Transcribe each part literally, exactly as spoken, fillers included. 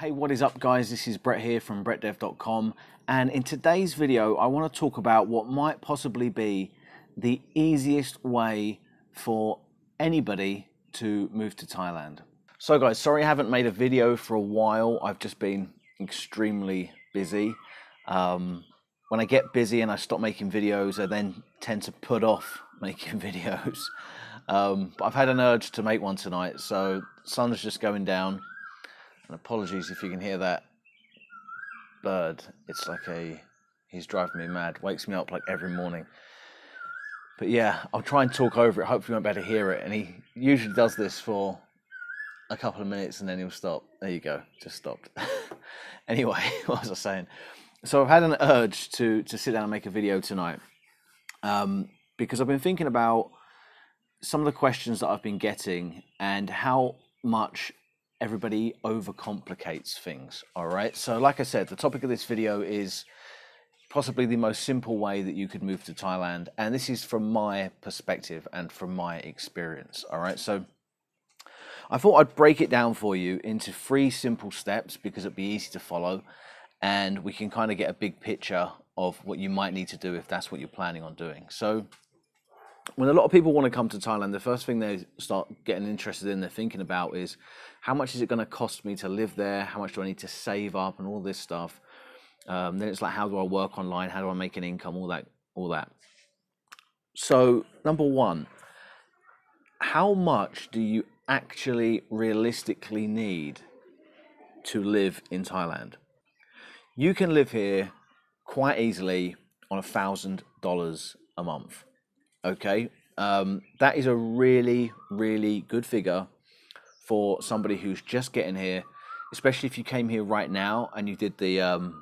Hey, what is up guys? This is Brett here from Brett Dev dot com, and in today's video I want to talk about what might possibly be the easiest way for anybody to move to Thailand. So guys, sorry I haven't made a video for a while. I've just been extremely busy. Um, when I get busy and I stop making videos, I then tend to put off making videos. Um, but I've had an urge to make one tonight, so the sun's just going down. And apologies if you can hear that bird. It's like a, he's driving me mad. Wakes me up like every morning. But yeah, I'll try and talk over it. Hopefully you won't be able to hear it. And he usually does this for a couple of minutes and then he'll stop. There you go, just stopped. Anyway, what was I saying? So I've had an urge to, to sit down and make a video tonight. Um, because I've been thinking about some of the questions that I've been getting and how much everybody overcomplicates things, all right? So like I said, the topic of this video is possibly the most simple way that you could move to Thailand. And this is from my perspective and from my experience, all right? So I thought I'd break it down for you into three simple steps because it'd be easy to follow. And we can kind of get a big picture of what you might need to do if that's what you're planning on doing. So when a lot of people want to come to Thailand, the first thing they start getting interested in, they're thinking about is, how much is it going to cost me to live there? How much do I need to save up and all this stuff? Um, then it's like, how do I work online? How do I make an income? All that, all that. So number one, how much do you actually realistically need to live in Thailand? You can live here quite easily on a thousand dollars a month. Okay, um, that is a really, really good figure for somebody who's just getting here, especially if you came here right now and you did the um,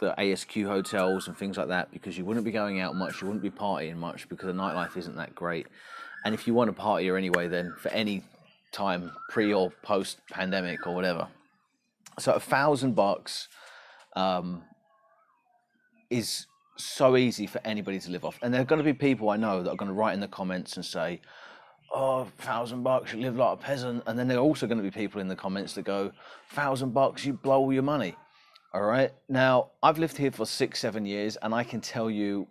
the A S Q hotels and things like that, because you wouldn't be going out much, you wouldn't be partying much because the nightlife isn't that great. And if you want to partier anyway, then for any time, pre or post pandemic or whatever. So a thousand bucks um, is so easy for anybody to live off. And there are going to be people I know that are going to write in the comments and say, oh, thousand bucks, you live like a peasant. And then there are also going to be people in the comments that go, thousand bucks, you blow all your money. All right. Now, I've lived here for six, seven years, and I can tell you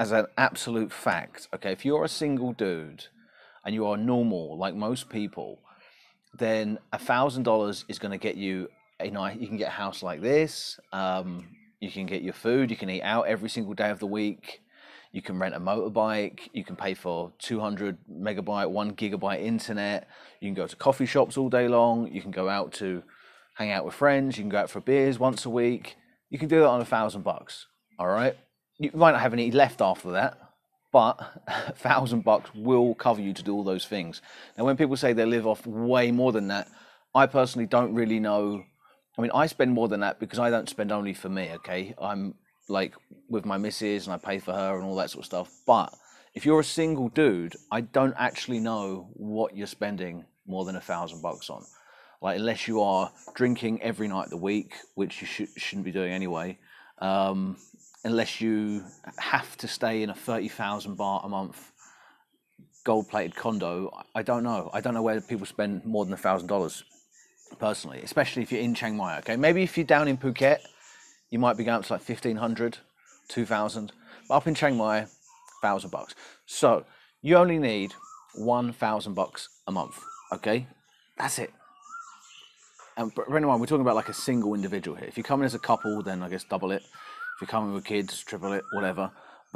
as an absolute fact, okay, if you're a single dude and you are normal, like most people, then a thousand dollars is going to get you, you know, you can get a house like this. Um, You can get your food, you can eat out every single day of the week, you can rent a motorbike, you can pay for two hundred megabyte, one gigabyte internet, you can go to coffee shops all day long, you can go out to hang out with friends, you can go out for beers once a week. You can do that on a thousand bucks, all right? You might not have any left after that, but a thousand bucks will cover you to do all those things. Now, when people say they live off way more than that, I personally don't really know. I mean, I spend more than that because I don't spend only for me, okay? I'm like with my missus and I pay for her and all that sort of stuff. But if you're a single dude, I don't actually know what you're spending more than a thousand bucks on. Like, unless you are drinking every night of the week, which you sh shouldn't be doing anyway, um, unless you have to stay in a thirty thousand baht a month gold-plated condo, I don't know. I don't know where people spend more than a thousand dollars. Personally, especially if you're in Chiang Mai, okay? Maybe if you're down in Phuket, you might be going up to like fifteen hundred, two thousand, but up in Chiang Mai, thousand bucks. So you only need one thousand bucks a month, okay? That's it. And bear in mind, we're talking about like a single individual here. If you're coming as a couple, then I guess double it. If you're coming with kids, triple it, whatever.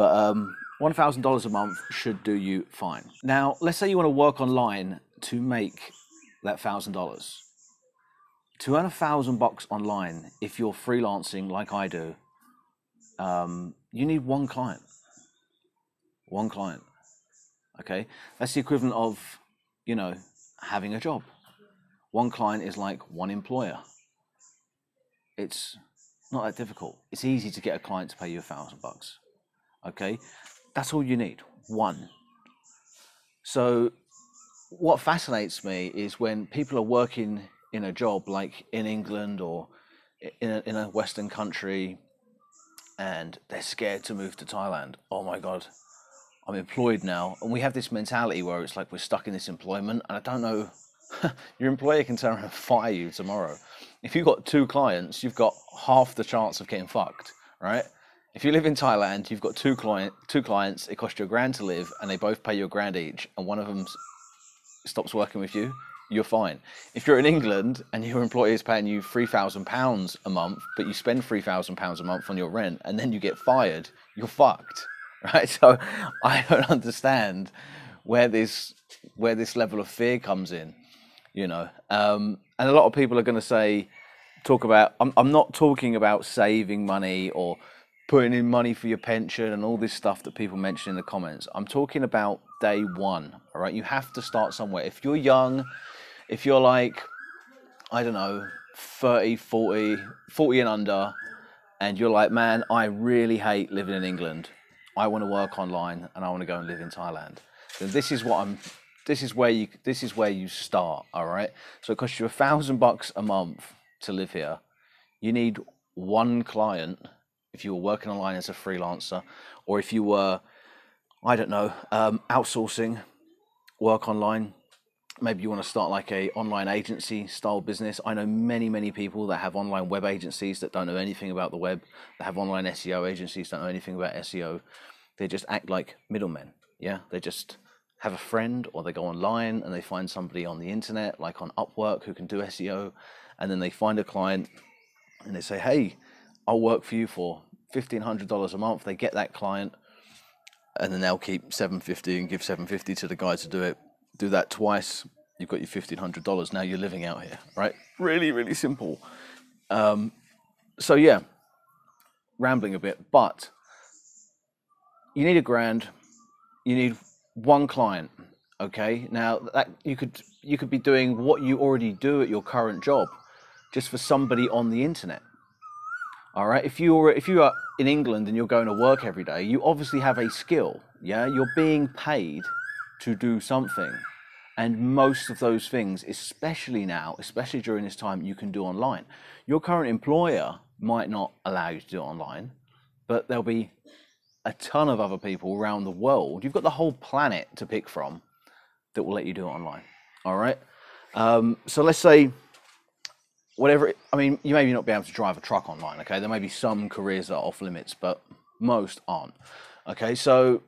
But um, one thousand dollars a month should do you fine. Now, let's say you want to work online to make that one thousand dollars. To earn a thousand bucks online, if you're freelancing like I do, um, you need one client. One client, okay? That's the equivalent of, you know, having a job. One client is like one employer. It's not that difficult. It's easy to get a client to pay you a thousand bucks, okay? That's all you need, one. So what fascinates me is when people are working in a job like in England or in a, in a Western country, and they're scared to move to Thailand. Oh my God, I'm employed now. And we have this mentality where it's like we're stuck in this employment, and I don't know your employer can turn around and fire you tomorrow. If you've got two clients, you've got half the chance of getting fucked, right? If you live in Thailand, you've got two client, two clients, it costs you a grand to live, and they both pay you a grand each, and one of them stops working with you, you're fine. If you're in England and your employer is paying you three thousand pounds a month, but you spend three thousand pounds a month on your rent, and then you get fired, you're fucked, right? So I don't understand where this, where this level of fear comes in, you know. Um, and a lot of people are going to say, talk about, I'm, I'm not talking about saving money or putting in money for your pension and all this stuff that people mention in the comments. I'm talking about day one, all right? You have to start somewhere. If you're young, if you're like, I don't know, thirty, forty, forty and under, and you're like, man, I really hate living in England. I want to work online and I want to go and live in Thailand. Then this is what I'm, this is where you, this is where you start, all right? So it costs you a thousand bucks a month to live here. You need one client if you were working online as a freelancer, or if you were, I don't know, um, outsourcing work online. Maybe you want to start like a online agency style business. I know many, many people that have online web agencies that don't know anything about the web, that have online S E O agencies that don't know anything about S E O. They just act like middlemen, yeah? They just have a friend, or they go online and they find somebody on the internet, like on Upwork, who can do S E O, and then they find a client and they say, hey, I'll work for you for fifteen hundred dollars a month. They get that client, and then they'll keep seven fifty and give seven fifty to the guy to do it. Do that twice, you've got your fifteen hundred dollars. Now you're living out here, right? Really, really simple. Um, so yeah, rambling a bit, but you need a grand, you need one client, okay? Now that you could, you could be doing what you already do at your current job just for somebody on the internet. All right, if you're if you are in England and you're going to work every day, you obviously have a skill, yeah? You're being paid to do something. And most of those things, especially now, especially during this time, you can do online. Your current employer might not allow you to do it online, but there'll be a ton of other people around the world. You've got the whole planet to pick from that will let you do it online, all right? Um, so let's say, whatever, I mean, you may not be able to drive a truck online, okay? There may be some careers that are off limits, but most aren't, okay? So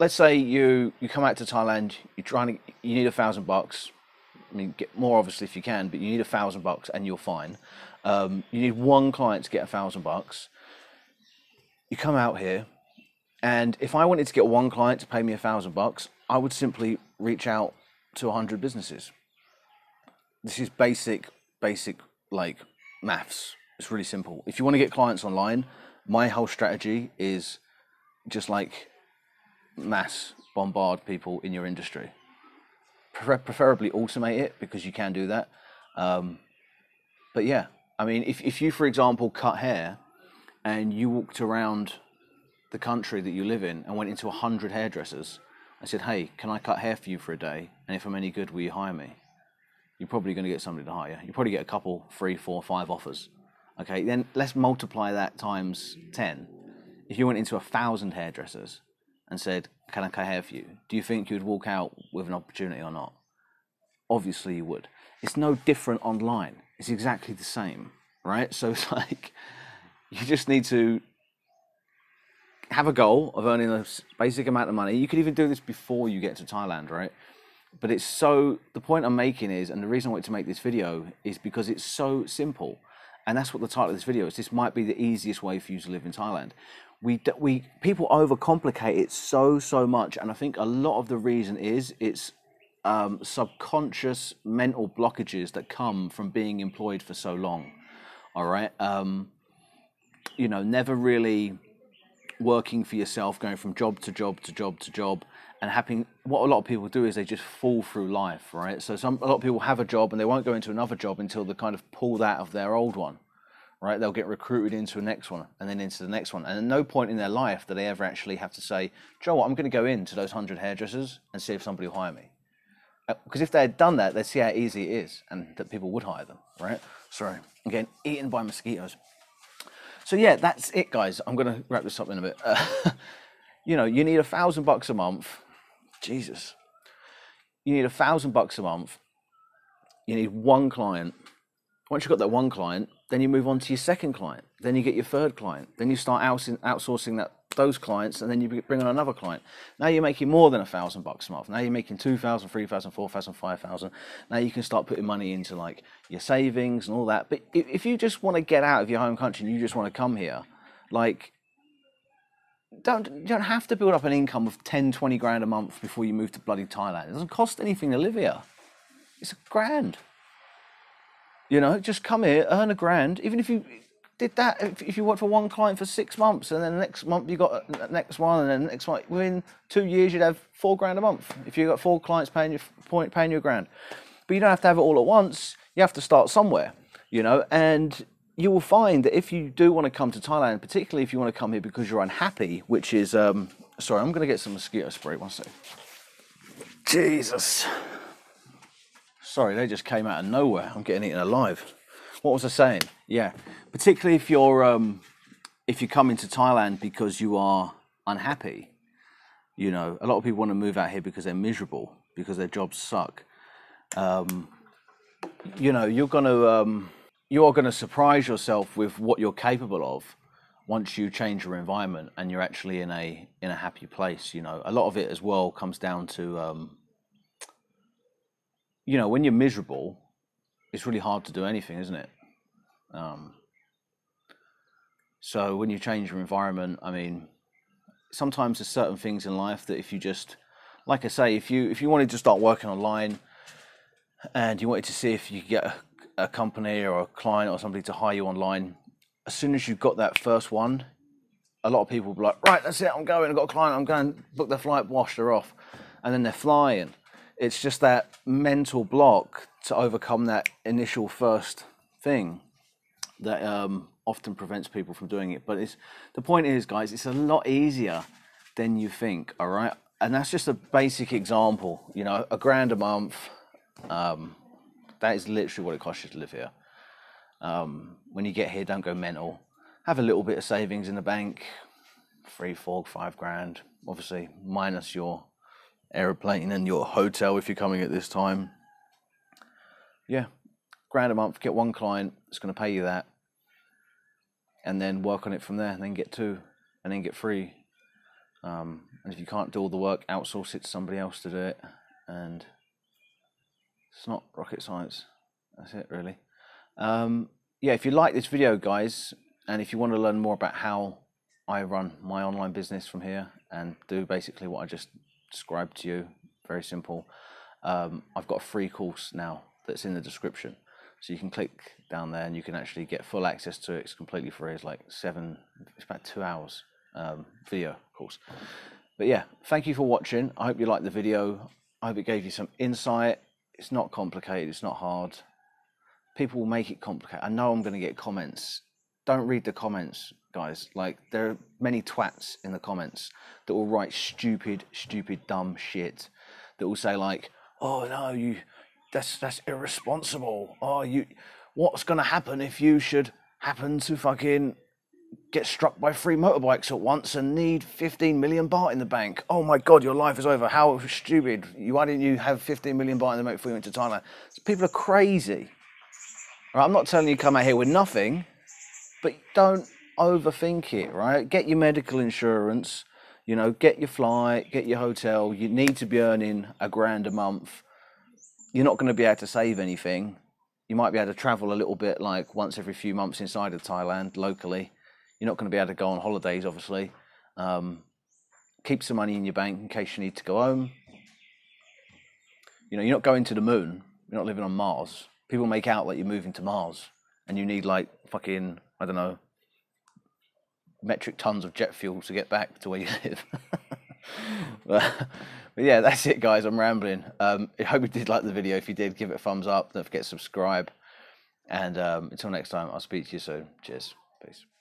let's say you, you come out to Thailand, you're trying to, you need a thousand bucks. I mean, get more obviously if you can, but you need a thousand bucks and you're fine. Um, you need one client to get a thousand bucks. You come out here, and if I wanted to get one client to pay me a thousand bucks, I would simply reach out to a hundred businesses. This is basic, basic like maths. It's really simple. If you want to get clients online, my whole strategy is just like mass bombard people in your industry. Pre preferably automate it, because you can do that. Um, but yeah, I mean, if, if you, for example, cut hair and you walked around the country that you live in and went into a hundred hairdressers and said, hey, can I cut hair for you for a day? And if I'm any good, will you hire me? You're probably going to get somebody to hire. You'll probably get a couple, three, four, five offers. Okay, then let's multiply that times ten. If you went into a thousand hairdressers and said, can I cut hair for you? Do you think you'd walk out with an opportunity or not? Obviously you would. It's no different online. It's exactly the same, right? So it's like, you just need to have a goal of earning a basic amount of money. You could even do this before you get to Thailand, right? But it's so, the point I'm making is, and the reason I wanted to make this video is because it's so simple. And that's what the title of this video is. This might be the easiest way for you to live in Thailand. We, we people overcomplicate it so, so much. And I think a lot of the reason is it's um, subconscious mental blockages that come from being employed for so long, all right? Um, you know, never really working for yourself, going from job to job to job to job, and having, what a lot of people do is they just fall through life, right? So some, a lot of people have a job and they won't go into another job until they kind of pulled out of their old one. Right, they'll get recruited into the next one and then into the next one. And at no point in their life do they ever actually have to say, Joe, what, I'm going to go into those hundred hairdressers and see if somebody will hire me. Because if they had done that, they'd see how easy it is and that people would hire them, right? Sorry, I'm getting eaten by mosquitoes. So yeah, that's it, guys. I'm going to wrap this up in a bit. Uh, you know, you need a thousand bucks a month. Jesus. You need a thousand bucks a month you need one client. Once you've got that one client, then you move on to your second client. Then you get your third client. Then you start outsourcing that those clients, and then you bring on another client. Now you're making more than a thousand bucks a month. Now you're making two thousand, three thousand, four thousand, five thousand. Now you can start putting money into like your savings and all that. But if you just want to get out of your home country and you just want to come here, like, don't you don't have to build up an income of ten, twenty grand a month before you move to bloody Thailand. It doesn't cost anything to live here. It's a grand. You know, just come here, earn a grand. Even if you did that, if, if you worked for one client for six months and then the next month you got the next one and then the next one, within two years you'd have four grand a month. If you got four clients paying you, paying you a grand. But you don't have to have it all at once. You have to start somewhere, you know, and you will find that if you do want to come to Thailand, particularly if you want to come here because you're unhappy, which is, um, sorry, I'm going to get some mosquito spray. One second. Jesus. Sorry, they just came out of nowhere. I'm getting eaten alive. What was I saying? Yeah, particularly if you're um, if you come into Thailand because you are unhappy. You know, a lot of people want to move out here because they're miserable, because their jobs suck. Um, you know, you're gonna um, you are gonna surprise yourself with what you're capable of once you change your environment and you're actually in a in a happy place. You know, a lot of it as well comes down to. Um, You know, when you're miserable, it's really hard to do anything, isn't it? Um, so when you change your environment, I mean, sometimes there's certain things in life that if you just, like I say, if you if you wanted to start working online and you wanted to see if you could get a, a company or a client or somebody to hire you online, as soon as you got that first one, a lot of people would be like, right, that's it, I'm going, I've got a client, I'm going, book their flight, wash, they're off. And then they're flying. It's just that mental block to overcome that initial first thing that um, often prevents people from doing it. But it's, the point is, guys, it's a lot easier than you think, all right? And that's just a basic example. You know, a grand a month, um, that is literally what it costs you to live here. Um, when you get here, don't go mental. Have a little bit of savings in the bank, three, four, five grand, obviously, minus your airplane and your hotel if you're coming at this time. Yeah, grand a month, get one client, it's going to pay you that, and then work on it from there, and then get two, and then get three. Um, and if you can't do all the work, outsource it to somebody else to do it, and it's not rocket science. That's it, really. Um, yeah, if you like this video, guys, and if you want to learn more about how I run my online business from here and do basically what I just describe to you, very simple. Um, I've got a free course now that's in the description, so you can click down there and you can actually get full access to it. It's completely free. It's like seven, it's about two hours um, video course. But yeah, thank you for watching. I hope you liked the video. I hope it gave you some insight. It's not complicated. It's not hard. People will make it complicated. I know I'm going to get comments. Don't read the comments, guys. Like, there are many twats in the comments that will write stupid, stupid, dumb shit. That will say like, "Oh no, you, that's that's irresponsible. Oh, you, what's gonna happen if you should happen to fucking get struck by three motorbikes at once and need fifteen million baht in the bank? Oh my god, your life is over. How stupid! You, why didn't you have fifteen million baht in the bank before you went to Thailand?" People are crazy. Right, I'm not telling you come out here with nothing. But don't overthink it, right? Get your medical insurance, you know, get your flight, get your hotel. You need to be earning a grand a month. You're not going to be able to save anything. You might be able to travel a little bit, like once every few months inside of Thailand, locally. You're not going to be able to go on holidays, obviously. Um, keep some money in your bank in case you need to go home. You know, you're not going to the moon. You're not living on Mars. People make out like you're moving to Mars and you need like fucking, I don't know, metric tons of jet fuel to get back to where you live. but, but yeah, that's it, guys. I'm rambling. Um, I hope you did like the video. If you did, give it a thumbs up. Don't forget to subscribe. And um, until next time, I'll speak to you soon. Cheers. Peace.